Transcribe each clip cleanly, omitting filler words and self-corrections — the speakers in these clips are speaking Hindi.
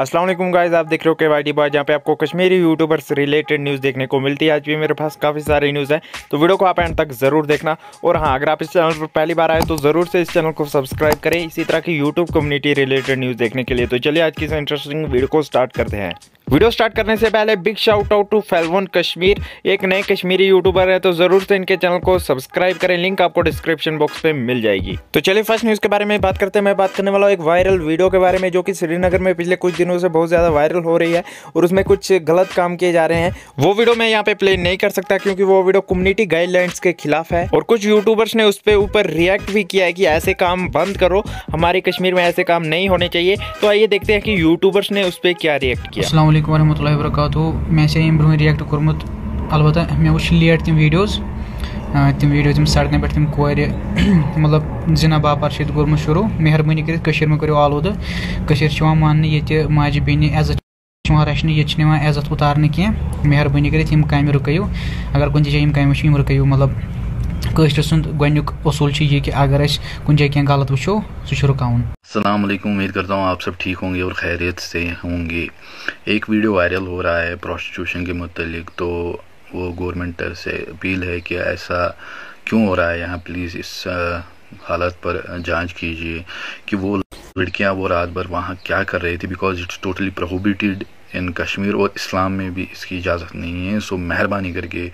अस्सलाम वालेकुम गाइस, आप देख रहे हो केवाईटी बॉय, जहाँ पे आपको कश्मीरी यूट्यूबर्स रिलेटेड न्यूज़ देखने को मिलती है। आज भी मेरे पास काफ़ी सारी न्यूज़ है, तो वीडियो को आप एंड तक ज़रूर देखना। और हाँ, अगर आप इस चैनल पर पहली बार आए तो ज़रूर से इस चैनल को सब्सक्राइब करें इसी तरह की यूट्यूब कम्युनिटी रिलेटेड न्यूज़ देखने के लिए। तो चलिए आज की इस इंटरेस्टिंग वीडियो को स्टार्ट करते हैं। वीडियो स्टार्ट करने से पहले बिग शाउट आउट टू फैलवन कश्मीर, एक नए कश्मीरी यूट्यूबर है, तो ज़रूर से इनके चैनल को सब्सक्राइब करें, लिंक आपको डिस्क्रिप्शन बॉक्स पे मिल जाएगी। तो चलिए फर्स्ट न्यूज़ के बारे में बात करते हैं। मैं बात करने वाला हूँ एक वायरल वीडियो के बारे में जो कि श्रीनगर में पिछले कुछ दिनों से बहुत ज़्यादा वायरल हो रही है और उसमें कुछ गलत काम किए जा रहे हैं। वो वीडियो मैं यहाँ पे प्ले नहीं कर सकता क्योंकि वो वीडियो कम्युनिटी गाइडलाइंस के खिलाफ है और कुछ यूट्यूबर्स ने उस पर ऊपर रिएक्ट भी किया है कि ऐसे काम बंद करो, हमारे कश्मीर में ऐसे काम नहीं होने चाहिए। तो आइए देखते हैं कि यूट्यूबर्स ने उस पर क्या रिएक्ट किया। वरहमतुल्लाहि वबरकातुहू। मे ब्रो रिएक्ट कोर्मुत, अलबत् मे वो लेट तम वीडियोज़ तम सड़कों पे तम कौर मतलब जिना बापार से कोर्मुत शुरू। मेहरबानी करित कश्मीर में करो आलूदे, कश्मीर छ यिवान मानने ये माजि बेनि इज्जत छ यिवान रचने, ये छ यिवान इज्जत उतारने कहीं। मेहरबानी करित यम कामे रुकियो, अगर कुछ जगह यम कामे छ यम रुकियो। मतलब कश्मीर सुंद गुक असूल ये कि अगर अस कुछ जगह कहीं गलत वो सह रुकाउन। अस्सलाम वालेकुम, उम्मीद करता हूँ आप सब ठीक होंगे और खैरियत से होंगे। एक वीडियो वायरल हो रहा है प्रोस्टिट्यूशन के मतलब, तो वो गवर्नमेंट तरफ से अपील है कि ऐसा क्यों हो रहा है यहाँ, प्लीज़ इस हालत पर जांच कीजिए कि वो लड़कियाँ वो रात भर वहाँ क्या कर रही थी, because it's totally prohibited in Kashmir और इस्लाम में भी इसकी इजाज़त नहीं है। सो मेहरबानी करके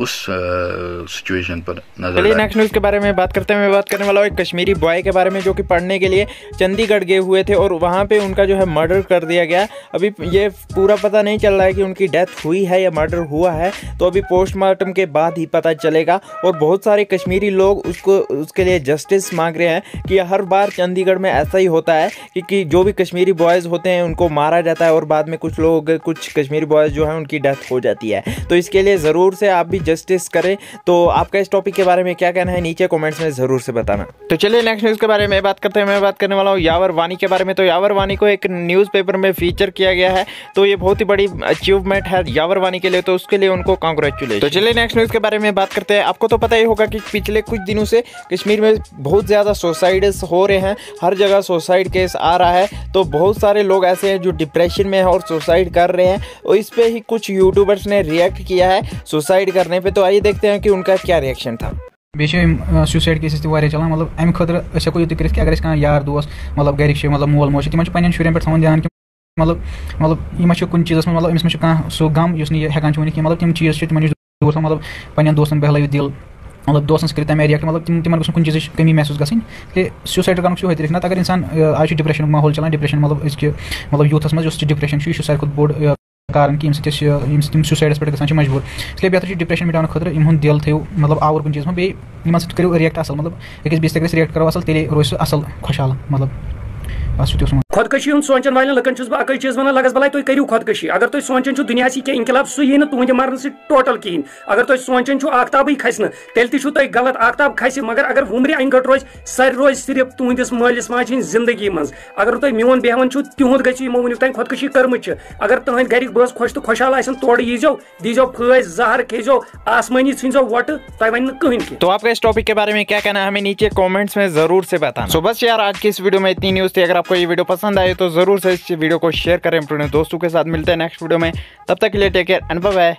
उस सिचुएशन पर नजर। चलिए नेक्स्ट न्यूज़ के बारे में बात करते हैं। मैं बात करने वाला हूँ एक कश्मीरी बॉय के बारे में जो कि पढ़ने के लिए चंडीगढ़ गए हुए थे और वहाँ पे उनका जो है मर्डर कर दिया गया। अभी ये पूरा पता नहीं चल रहा है कि उनकी डेथ हुई है या मर्डर हुआ है, तो अभी पोस्टमार्टम के बाद ही पता चलेगा। और बहुत सारे कश्मीरी लोग उसके लिए जस्टिस मांग रहे हैं कि हर बार चंडीगढ़ में ऐसा ही होता है कि जो भी कश्मीरी बॉयज़ होते हैं उनको मारा जाता है और बाद में कुछ कश्मीरी बॉयज़ जो हैं उनकी डेथ हो जाती है। तो इसके लिए ज़रूर से आप भी जस्टिस करें। तो आपका इस टॉपिक के बारे में क्या कहना है नीचे कमेंट्स में ज़रूर से बताना। तो चलिए नेक्स्ट न्यूज़ के बारे में बात करते हैं। मैं बात करने वाला हूँ यावर वानी के बारे में। तो यावर वानी को एक न्यूज़पेपर में फीचर किया गया है, तो ये बहुत ही बड़ी अचीवमेंट है यावर वानी के लिए, तो उसके लिए उनको कांग्रेचुलेशन। तो चलिए नेक्स्ट न्यूज़ के बारे में बात करते हैं। आपको तो पता ही होगा कि पिछले कुछ दिनों से कश्मीर में बहुत ज़्यादा सुसाइड हो रहे हैं, हर जगह सुसाइड केस आ रहा है। तो बहुत सारे लोग ऐसे हैं जो डिप्रेशन में हैं और सुसाइड कर रहे हैं, और इस पर ही कुछ यूट्यूबर्स ने रिएक्ट किया है सुसाइड करने पे। तो आइए देखते हैं कि उनका क्या रिएक्शन था। बेशक सुसाइड केसेस तह चलान, मतलब अमे खुद हेको ये करित कि अगर कहीं यार दोस्त मतलब गरक मतलब मोल मोज तम पे शुन पे थोड़ा ध्यान कि मतलब यह कुछ चीज़ मतलब अम्स मे कह सो गम इस हेकान वन कहीं। मतलब तम चीज़ दूर मतलब पे दोस्तन बहल दिल मतलब दोस्तन से करें रिएक्ट, मतलब तम गुन चीज़ कमी महसूस गई। सुसाइड कर तरीके ना, अगर इंसान आज डिप्रेशन माहौल चलान, डिप्रेशन मतलब मतलब यूथस मज डिप्रेशन यह सारे खुद बोर्ड कारण कि यम सुसाइडस पे गई मजबूर। इसलिए बेहतर डिप्रेशन मिटाने खुद इन दिल थो मतलब आवर कुछ चीज़ में बीन सो रिएक्ट असल, मतलब अकिस बीस तक रिएक्ट करो असल तेल रोज सह असल खुशहाल। मतलब खुदकशी हूं सोचन वाले लकन बह अक चीज वन लगस बल्ला तुम करू खुदकशी। अगर तुम सोचन दुनिया क्या इंकलाब सू यी तुंद मरण से टोटल कहें। अगर तुम सोचन आख्ताब खस तेल तुम गलत आख्ताब खस, मगर अगर वुमर अंगट रोज सर रोज सिर्फ तुंदिस मालिस माज हिंद जिंदगी मज। अगर तुम मोन बेहन तिहुद गो यमो वन तुम खुदकशी कर्म। अगर तुंद गरिक बस खुश तो खुशहाल आन तोड़ यीजो, दीजो फज जहर खेजो आसमानी छिंजो वट तुम वन कहीं। तो आपका इस टॉपिक के बारे में क्या कहना है हमें नीचे कॉमेंट्स में जरूर से बताना। सो बस यार आज की इस वीडियो में इतनी न्यूज़ थी। अगर आपको ये वीडियो पसंद आए तो जरूर से इस वीडियो को शेयर करें अपने दोस्तों के साथ। मिलते हैं नेक्स्ट वीडियो में, तब तक के लिए take care and bye bye.